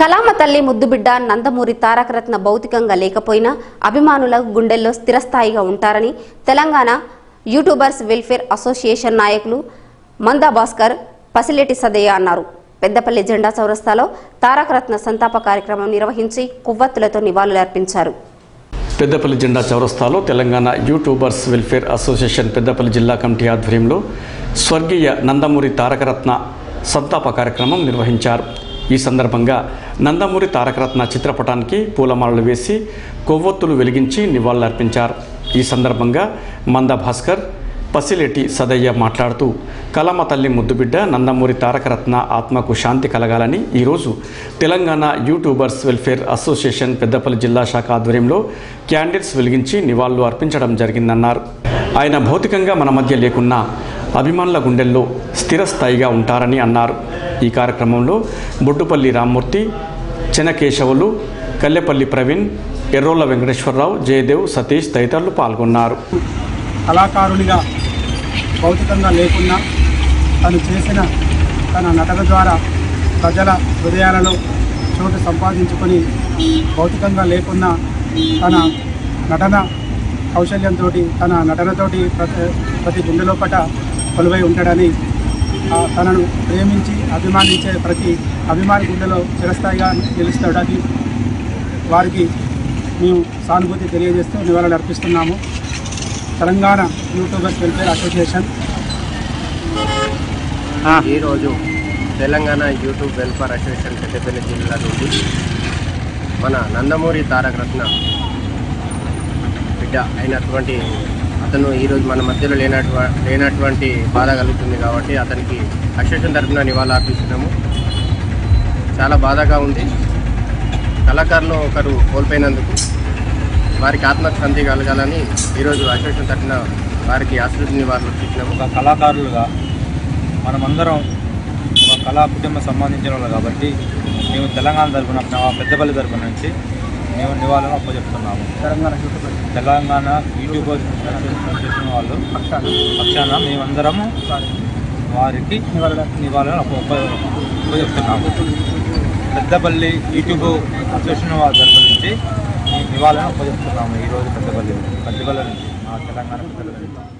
కలామ తల్లి ముద్దుబిడ్డ నందమూరి తారకరత్న భౌతికంగా లేకపోయినా అభిమానుల గుండెల్లో స్థిరస్థాయిగా ఉంటారని తెలంగాణ యూట్యూబర్స్ వెల్ఫేర్ అసోసియేషన్ నాయకులు మందా బాస్కర్ పసిలేటి సదయ్య అన్నారు. పెద్దపల్లి జెండా చౌరస్తాలో తారకరత్న సంతాప కార్యక్రమం నిర్వహించి కువ్వత్తులతో నివాళులర్పించారు. పెద్దపల్లి జెండా చౌరస్తాలో Telangana YouTubers welfare association Peddapalli జిల్లా కమిటీ ఆధ్వర్యంలో స్వర్గీయ నందమూరి తారకరత్న సంతాప కార్యక్రమం నిర్వహించారు. ఈ సందర్భంగా నందమూరి తారకరత్న చిత్రపటానికి పూలమాలలు వేసి కొవ్వొత్తులు వెలిగించి నివాళులర్పించారు. ఈ సందర్భంగా మందా భాస్కర్, పసిలేటి సదయ్య మాట్లాడుతూ కలామ తల్లి ముద్దుబిడ్డ నందమూరి తారకరత్న ఆత్మకు శాంతి కలగాలని ఈరోజు Telangana YouTubers welfare association Peddapalli జిల్లా శాఖ ఆధ్వర్యంలో క్యాండిల్స్ వెలిగించి నివాళులు అర్పించడం జరిగిందన్నారు. ఆయన భౌతికంగా మన మధ్య లేకున్నా అభిమానుల గుండెల్లో స్థిరస్థాయిగా ఉంటారని అన్నారు. ఈ కార్యక్రమంలో బొడ్డుపల్లి రామ్మూర్తి, చెనకేశవులు, కల్లెపల్లి ప్రవీణ్, ఎర్రోళ్ళ వెంకటేశ్వరరావు, జయదేవ్, సతీష్ తదితరులు పాల్గొన్నారు. కళాకారునిగా భౌతికంగా లేకున్నా తను చేసిన తన నటన ద్వారా ప్రజల హృదయాలలో చోటు సంపాదించుకొని భౌతికంగా లేకున్నా తన నటన కౌశల్యంతో తన నటనతోటి ప్రతి గుండెలో పట కొలువై ఉంటాడని, తనను ప్రేమించి అభిమానించే ప్రతి అభిమాని గుండెలో చిరస్థాయిగా నిలుస్తాడని వారికి మేము సానుభూతి తెలియజేస్తూ నివాళులు అర్పిస్తున్నాము. తెలంగాణ యూట్యూబర్స్ వెల్ఫేర్ అసోసియేషన్ ఈరోజు Telangana YouTube welfare association Peddapalli జిల్లా నుండి మన నందమూరి తారకరత్న బిడ్డ అయినటువంటి అతను ఈరోజు మన మధ్యలో లేనటువంటి బాధ కలుగుతుంది కాబట్టి అతనికి అసోసియేషన్ తరఫున నివాళులు అర్పిస్తున్నాము. చాలా బాధగా ఉంది. కళాకారులు ఒకరు కోల్పోయినందుకు వారికి ఆత్మశాంతి కలగాలని ఈరోజు అసోసియేషన్ తరఫున వారికి ఆశీర్వాద నివాళులు అర్పించినాము. ఒక కళాకారులుగా మనమందరం ఒక కళా కుటుంబం సంబంధించిన వాళ్ళు కాబట్టి మేము తెలంగాణ తరఫున, పెద్దపల్లి తరఫున నుంచి మేము నివాళులను అప్పచెప్తున్నాము. తెలంగాణ యూట్యూబర్స్ చేసిన వాళ్ళు పక్షాన మేమందరము వారికి నివాళులను అప్పచెప్తున్నాము. పెద్దపల్లి యూట్యూబ్ అసోసియేషన్ వాళ్ళ తరఫు నుంచి నివాళులను అప్పచెప్తున్నాము. ఈరోజు పెద్దపల్లి నుంచి మా తెలంగాణ పెద్దపల్లి